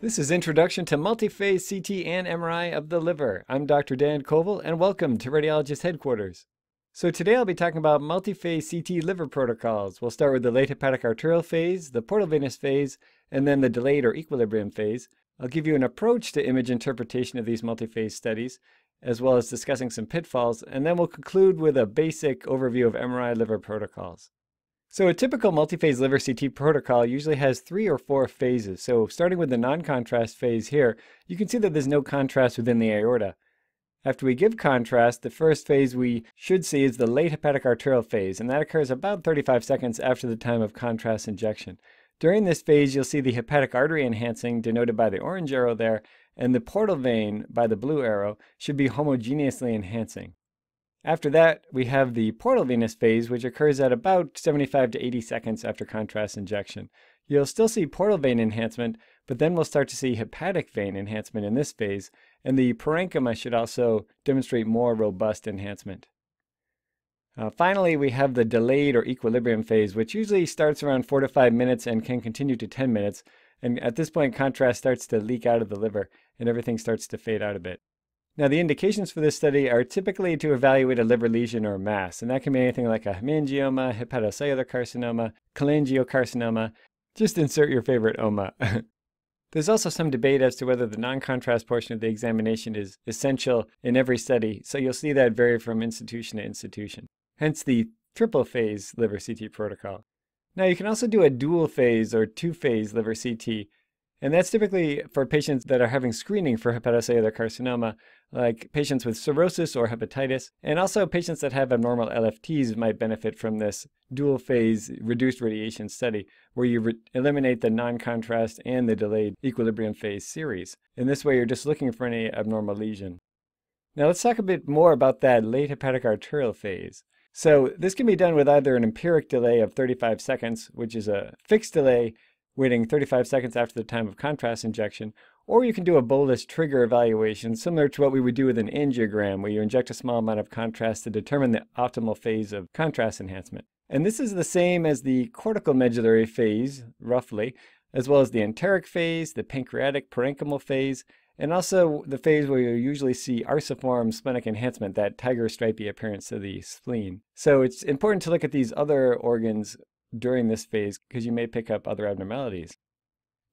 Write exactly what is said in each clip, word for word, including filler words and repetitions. This is Introduction to Multiphase C T and M R I of the Liver. I'm Doctor Dan Koval, and welcome to Radiologist Headquarters. So today I'll be talking about multiphase C T liver protocols. We'll start with the late hepatic arterial phase, the portal venous phase, and then the delayed or equilibrium phase. I'll give you an approach to image interpretation of these multiphase studies, as well as discussing some pitfalls, and then we'll conclude with a basic overview of M R I liver protocols. So a typical multiphase liver C T protocol usually has three or four phases. So starting with the non-contrast phase here, you can see that there's no contrast within the aorta. After we give contrast, the first phase we should see is the late hepatic arterial phase, and that occurs about thirty-five seconds after the time of contrast injection. During this phase, you'll see the hepatic artery enhancing, denoted by the orange arrow there, and the portal vein, by the blue arrow, should be homogeneously enhancing. After that, we have the portal venous phase, which occurs at about seventy-five to eighty seconds after contrast injection. You'll still see portal vein enhancement, but then we'll start to see hepatic vein enhancement in this phase, and the parenchyma should also demonstrate more robust enhancement. Uh, finally, we have the delayed or equilibrium phase, which usually starts around four to five minutes and can continue to ten minutes. And at this point, contrast starts to leak out of the liver and everything starts to fade out a bit. Now, the indications for this study are typically to evaluate a liver lesion or mass, and that can be anything like a hemangioma, hepatocellular carcinoma, cholangiocarcinoma. Just insert your favorite O M A. There's also some debate as to whether the non-contrast portion of the examination is essential in every study, so you'll see that vary from institution to institution. Hence the triple phase liver C T protocol. Now, you can also do a dual phase or two phase liver C T. And that's typically for patients that are having screening for hepatocellular carcinoma, like patients with cirrhosis or hepatitis, and also patients that have abnormal L F Ts might benefit from this dual phase reduced radiation study, where you eliminate the non-contrast and the delayed equilibrium phase series. In this way, you're just looking for any abnormal lesion. Now let's talk a bit more about that late hepatic arterial phase. So this can be done with either an empiric delay of thirty-five seconds, which is a fixed delay, waiting thirty-five seconds after the time of contrast injection, or you can do a bolus trigger evaluation similar to what we would do with an angiogram, where you inject a small amount of contrast to determine the optimal phase of contrast enhancement. And this is the same as the cortical medullary phase, roughly, as well as the enteric phase, the pancreatic parenchymal phase, and also the phase where you usually see arciform splenic enhancement, that tiger stripey appearance of the spleen. So it's important to look at these other organs during this phase, because you may pick up other abnormalities.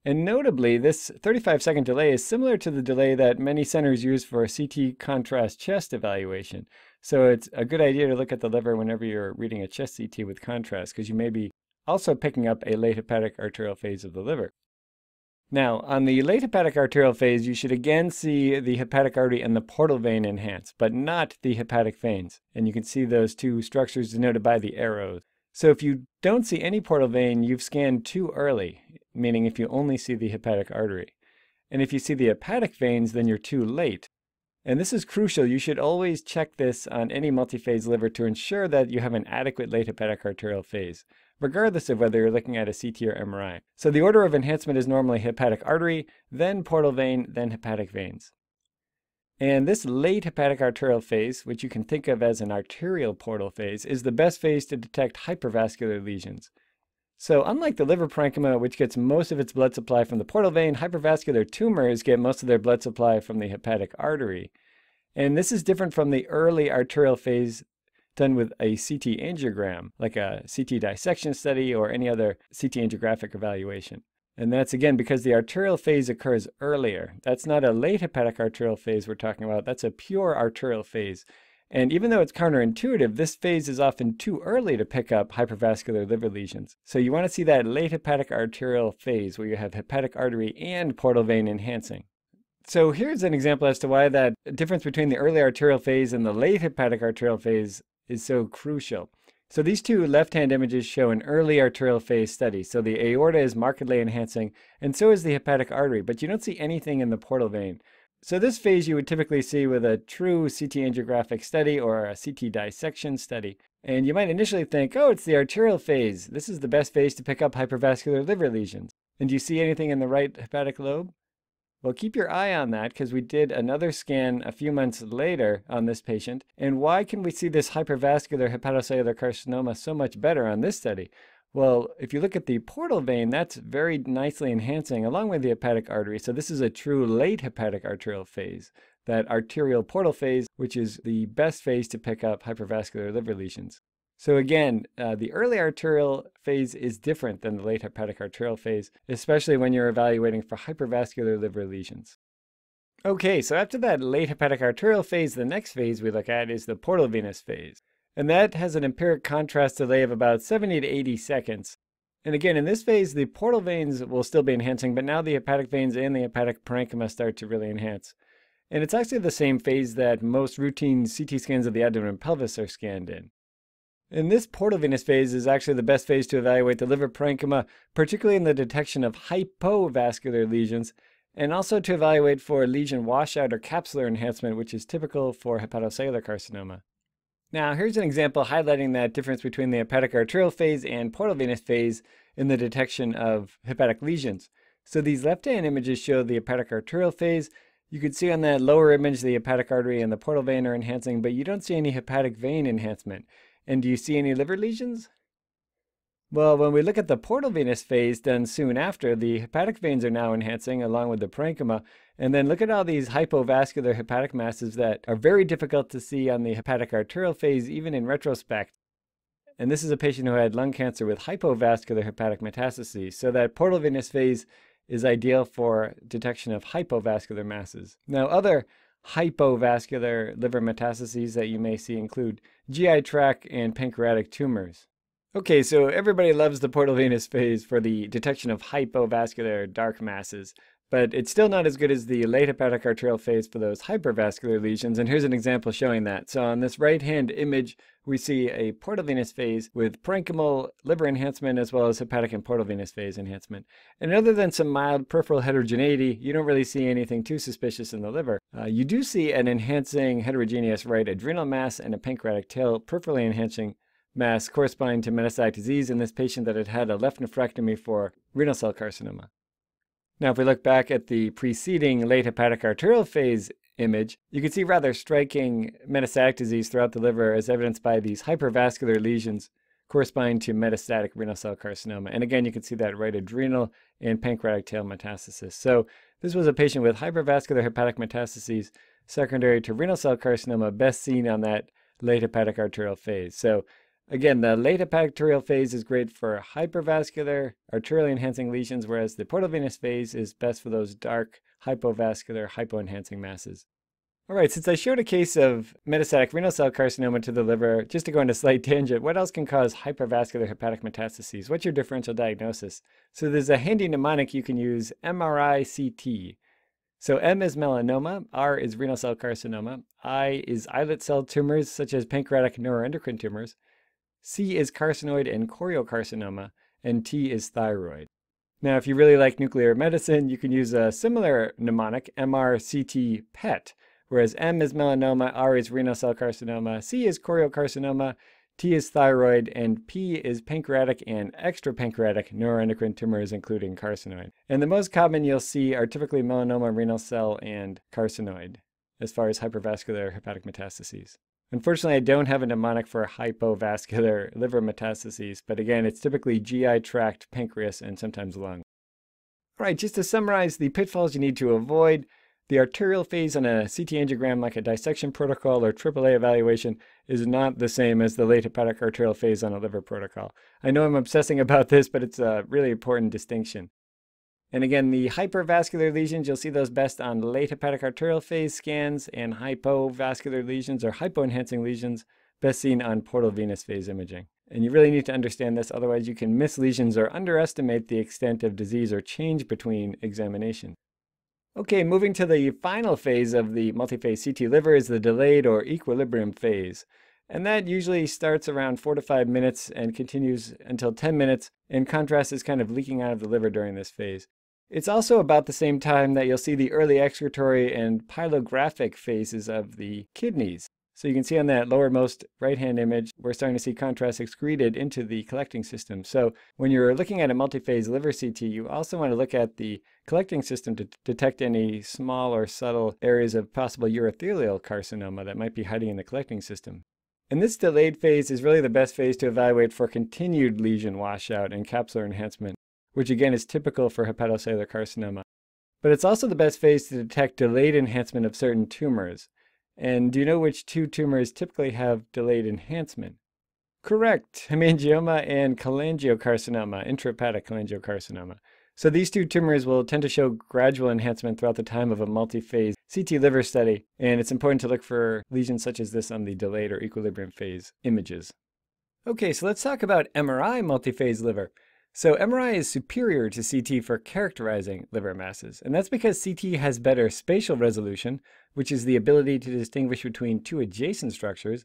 And notably, this thirty-five second delay is similar to the delay that many centers use for a C T contrast chest evaluation. So it's a good idea to look at the liver whenever you're reading a chest C T with contrast, because you may be also picking up a late hepatic arterial phase of the liver. Now, on the late hepatic arterial phase, you should again see the hepatic artery and the portal vein enhanced, but not the hepatic veins. And you can see those two structures denoted by the arrows. So if you don't see any portal vein, you've scanned too early, meaning if you only see the hepatic artery. And if you see the hepatic veins, then you're too late. And this is crucial. You should always check this on any multiphase liver to ensure that you have an adequate late hepatic arterial phase, regardless of whether you're looking at a C T or M R I. So the order of enhancement is normally hepatic artery, then portal vein, then hepatic veins. And this late hepatic arterial phase, which you can think of as an arterial portal phase, is the best phase to detect hypervascular lesions. So unlike the liver parenchyma, which gets most of its blood supply from the portal vein, hypervascular tumors get most of their blood supply from the hepatic artery. And this is different from the early arterial phase done with a C T angiogram, like a C T dissection study or any other C T angiographic evaluation. And that's again because the arterial phase occurs earlier. That's not a late hepatic arterial phase we're talking about. That's a pure arterial phase. And even though it's counterintuitive, this phase is often too early to pick up hypervascular liver lesions. So you want to see that late hepatic arterial phase where you have hepatic artery and portal vein enhancing. So here's an example as to why that difference between the early arterial phase and the late hepatic arterial phase is so crucial. So these two left-hand images show an early arterial phase study. So the aorta is markedly enhancing, and so is the hepatic artery, but you don't see anything in the portal vein. So this phase you would typically see with a true C T angiographic study or a C T dissection study. And you might initially think, oh, it's the arterial phase. This is the best phase to pick up hypervascular liver lesions. And do you see anything in the right hepatic lobe? Well, keep your eye on that, because we did another scan a few months later on this patient. And why can we see this hypervascular hepatocellular carcinoma so much better on this study? Well, if you look at the portal vein, that's very nicely enhancing along with the hepatic artery. So this is a true late hepatic arterial phase, that arterial portal phase, which is the best phase to pick up hypervascular liver lesions. So again, uh, the early arterial phase is different than the late hepatic arterial phase, especially when you're evaluating for hypervascular liver lesions. Okay, so after that late hepatic arterial phase, the next phase we look at is the portal venous phase. And that has an empiric contrast delay of about seventy to eighty seconds. And again, in this phase, the portal veins will still be enhancing, but now the hepatic veins and the hepatic parenchyma start to really enhance. And it's actually the same phase that most routine C T scans of the abdomen and pelvis are scanned in. And this portal venous phase is actually the best phase to evaluate the liver parenchyma, particularly in the detection of hypovascular lesions, and also to evaluate for lesion washout or capsular enhancement, which is typical for hepatocellular carcinoma. Now, here's an example highlighting that difference between the hepatic arterial phase and portal venous phase in the detection of hepatic lesions. So these left-hand images show the hepatic arterial phase. You could see on that lower image the hepatic artery and the portal vein are enhancing, but you don't see any hepatic vein enhancement. And do you see any liver lesions? Well, when we look at the portal venous phase done soon after, the hepatic veins are now enhancing along with the parenchyma. And then look at all these hypovascular hepatic masses that are very difficult to see on the hepatic arterial phase, even in retrospect. And this is a patient who had lung cancer with hypovascular hepatic metastases. So that portal venous phase is ideal for detection of hypovascular masses. Now, other hypovascular liver metastases that you may see include G I tract and pancreatic tumors. Okay, so everybody loves the portal venous phase for the detection of hypovascular dark masses, but it's still not as good as the late hepatic arterial phase for those hypervascular lesions, and here's an example showing that. So on this right-hand image, we see a portal venous phase with parenchymal liver enhancement as well as hepatic and portal venous phase enhancement. And other than some mild peripheral heterogeneity, you don't really see anything too suspicious in the liver. Uh, you do see an enhancing heterogeneous right adrenal mass and a pancreatic tail peripherally enhancing mass corresponding to metastatic disease in this patient that had had a left nephrectomy for renal cell carcinoma. Now, if we look back at the preceding late hepatic arterial phase image, you can see rather striking metastatic disease throughout the liver as evidenced by these hypervascular lesions corresponding to metastatic renal cell carcinoma. And again, you can see that right adrenal and pancreatic tail metastasis. So this was a patient with hypervascular hepatic metastases secondary to renal cell carcinoma, best seen on that late hepatic arterial phase. So again, the late hepatic arterial phase is great for hypervascular arterially enhancing lesions, whereas the portal venous phase is best for those dark hypovascular hypoenhancing masses. All right, since I showed a case of metastatic renal cell carcinoma to the liver, just to go on a slight tangent, what else can cause hypervascular hepatic metastases? What's your differential diagnosis? So there's a handy mnemonic you can use, M R I C T. So M is melanoma, R is renal cell carcinoma, I is islet cell tumors such as pancreatic neuroendocrine tumors, C is carcinoid and choriocarcinoma, and T is thyroid. Now, if you really like nuclear medicine, you can use a similar mnemonic, M R C T PET, whereas M is melanoma, R is renal cell carcinoma, C is choriocarcinoma, T is thyroid, and P is pancreatic and extrapancreatic neuroendocrine tumors, including carcinoid. And the most common you'll see are typically melanoma, renal cell, and carcinoid, as far as hypervascular hepatic metastases. Unfortunately, I don't have a mnemonic for hypovascular liver metastases, but again, it's typically G I tract, pancreas, and sometimes lung. All right, just to summarize the pitfalls you need to avoid, the arterial phase on a C T angiogram like a dissection protocol or triple A evaluation is not the same as the late hepatic arterial phase on a liver protocol. I know I'm obsessing about this, but it's a really important distinction. And again, the hypervascular lesions, you'll see those best on late hepatic arterial phase scans, and hypovascular lesions or hypoenhancing lesions best seen on portal venous phase imaging. And you really need to understand this, otherwise you can miss lesions or underestimate the extent of disease or change between examinations. Okay, moving to the final phase of the multiphase C T liver is the delayed or equilibrium phase. And that usually starts around four to five minutes and continues until ten minutes, and contrast is kind of leaking out of the liver during this phase. It's also about the same time that you'll see the early excretory and pylographic phases of the kidneys. So you can see on that lowermost right-hand image, we're starting to see contrast excreted into the collecting system. So when you're looking at a multiphase liver C T, you also want to look at the collecting system to detect any small or subtle areas of possible urothelial carcinoma that might be hiding in the collecting system. And this delayed phase is really the best phase to evaluate for continued lesion washout and capsular enhancement, which again is typical for hepatocellular carcinoma. But it's also the best phase to detect delayed enhancement of certain tumors. And do you know which two tumors typically have delayed enhancement? Correct, hemangioma and cholangiocarcinoma, intrahepatic cholangiocarcinoma. So these two tumors will tend to show gradual enhancement throughout the time of a multi-phase C T liver study, and it's important to look for lesions such as this on the delayed or equilibrium phase images. Okay, so let's talk about M R I multi-phase liver. So M R I is superior to C T for characterizing liver masses, and that's because C T has better spatial resolution, which is the ability to distinguish between two adjacent structures,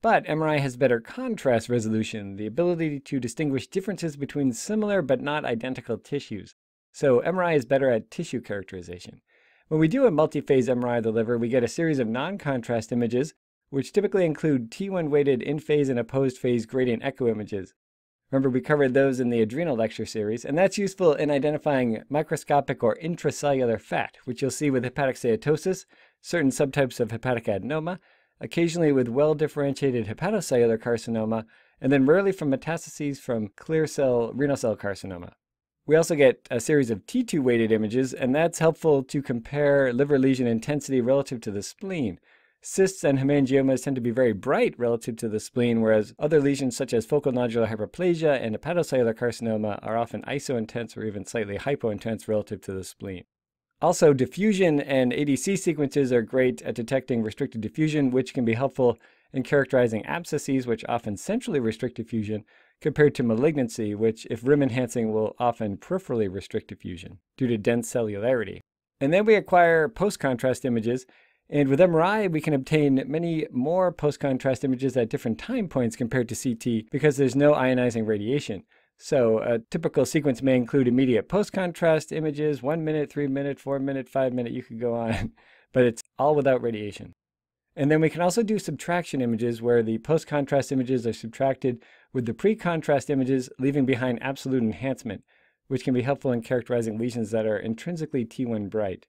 but M R I has better contrast resolution, the ability to distinguish differences between similar but not identical tissues. So M R I is better at tissue characterization. When we do a multi-phase M R I of the liver, we get a series of non-contrast images, which typically include T one weighted in-phase and opposed-phase gradient echo images. Remember, we covered those in the adrenal lecture series, and that's useful in identifying microscopic or intracellular fat, which you'll see with hepatic steatosis, certain subtypes of hepatic adenoma, occasionally with well-differentiated hepatocellular carcinoma, and then rarely from metastases from clear cell renal cell carcinoma. We also get a series of T two weighted images, and that's helpful to compare liver lesion intensity relative to the spleen. Cysts and hemangiomas tend to be very bright relative to the spleen, whereas other lesions such as focal nodular hyperplasia and hepatocellular carcinoma are often iso-intense or even slightly hypo-intense relative to the spleen. Also, diffusion and A D C sequences are great at detecting restricted diffusion, which can be helpful in characterizing abscesses, which often centrally restrict diffusion, compared to malignancy, which, if rim enhancing, will often peripherally restrict diffusion due to dense cellularity. And then we acquire post-contrast images, and with M R I, we can obtain many more post-contrast images at different time points compared to C T because there's no ionizing radiation. So a typical sequence may include immediate post-contrast images, one minute, three minute, four minute, five minute, you could go on, but it's all without radiation. And then we can also do subtraction images where the post-contrast images are subtracted with the pre-contrast images, leaving behind absolute enhancement, which can be helpful in characterizing lesions that are intrinsically T one bright.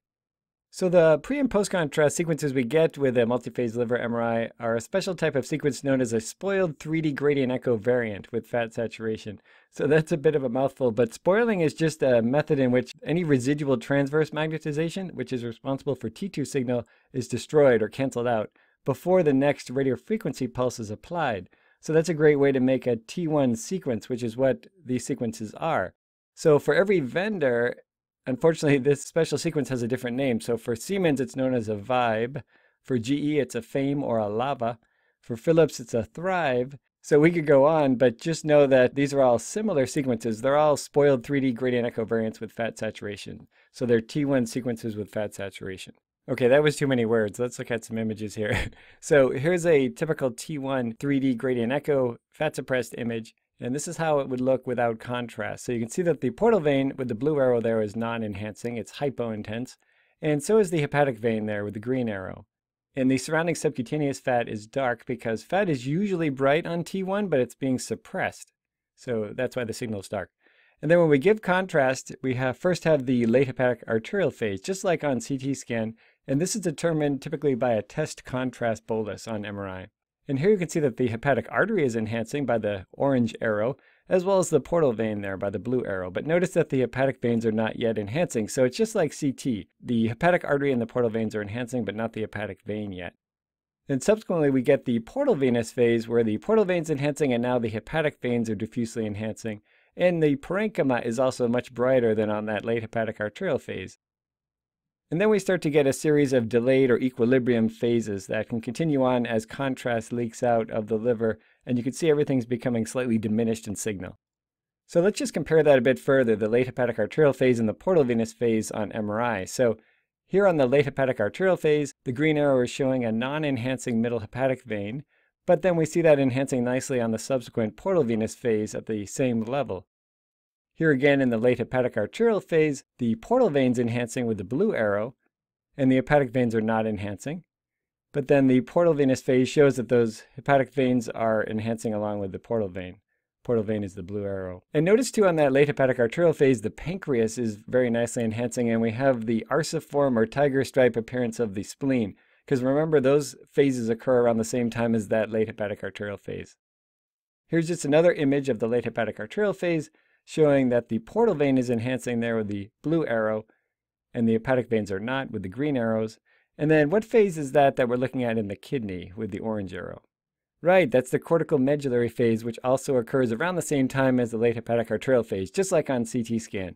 So the pre- and post-contrast sequences we get with a multi-phase liver M R I are a special type of sequence known as a spoiled three D gradient echo variant with fat saturation. So that's a bit of a mouthful, but spoiling is just a method in which any residual transverse magnetization, which is responsible for T two signal, is destroyed or canceled out before the next radiofrequency pulse is applied. So that's a great way to make a T one sequence, which is what these sequences are. So for every vendor, unfortunately, this special sequence has a different name. So for Siemens, it's known as a VIBE. For G E, it's a Fame or a LAVA. For Philips, it's a THRIVE. So we could go on, but just know that these are all similar sequences. They're all spoiled three D gradient echo variants with fat saturation. So they're T one sequences with fat saturation. Okay, that was too many words. Let's look at some images here. So here's a typical T one three D gradient echo fat suppressed image. And this is how it would look without contrast. So you can see that the portal vein with the blue arrow there is non-enhancing, it's hypo-intense, and so is the hepatic vein there with the green arrow. And the surrounding subcutaneous fat is dark because fat is usually bright on T one, but it's being suppressed. So that's why the signal is dark. And then when we give contrast, we have first have the late hepatic arterial phase, just like on C T scan, and this is determined typically by a test contrast bolus on M R I. And here you can see that the hepatic artery is enhancing by the orange arrow, as well as the portal vein there by the blue arrow. But notice that the hepatic veins are not yet enhancing, so it's just like C T. The hepatic artery and the portal veins are enhancing, but not the hepatic vein yet. Then subsequently, we get the portal venous phase, where the portal vein's enhancing, and now the hepatic veins are diffusely enhancing. And the parenchyma is also much brighter than on that late hepatic arterial phase. And then we start to get a series of delayed or equilibrium phases that can continue on as contrast leaks out of the liver, and you can see everything's becoming slightly diminished in signal. So let's just compare that a bit further, the late hepatic arterial phase and the portal venous phase on M R I. So here on the late hepatic arterial phase, the green arrow is showing a non-enhancing middle hepatic vein, but then we see that enhancing nicely on the subsequent portal venous phase at the same level. Here again in the late hepatic arterial phase, the portal vein's enhancing with the blue arrow, and the hepatic veins are not enhancing. But then the portal venous phase shows that those hepatic veins are enhancing along with the portal vein. Portal vein is the blue arrow. And notice too on that late hepatic arterial phase, the pancreas is very nicely enhancing, and we have the arciform or tiger stripe appearance of the spleen. because remember, those phases occur around the same time as that late hepatic arterial phase. Here's just another image of the late hepatic arterial phase, showing that the portal vein is enhancing there with the blue arrow, and the hepatic veins are not with the green arrows. And then what phase is that that we're looking at in the kidney with the orange arrow? Right, that's the cortical medullary phase, which also occurs around the same time as the late hepatic arterial phase, just like on C T scan.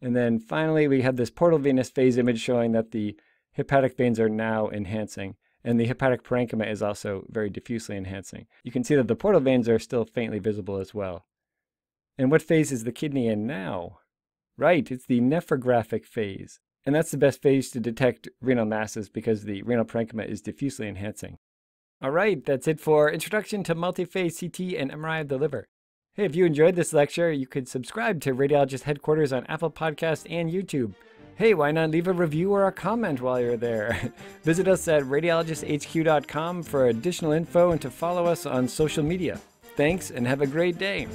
And then finally, we have this portal venous phase image showing that the hepatic veins are now enhancing, and the hepatic parenchyma is also very diffusely enhancing. You can see that the portal veins are still faintly visible as well. And what phase is the kidney in now? Right, it's the nephrographic phase. And that's the best phase to detect renal masses because the renal parenchyma is diffusely enhancing. All right, that's it for Introduction to Multiphase C T and M R I of the Liver. Hey, if you enjoyed this lecture, you could subscribe to Radiologist Headquarters on Apple Podcasts and YouTube. Hey, why not leave a review or a comment while you're there? Visit us at radiologist h q dot com for additional info and to follow us on social media. Thanks and have a great day.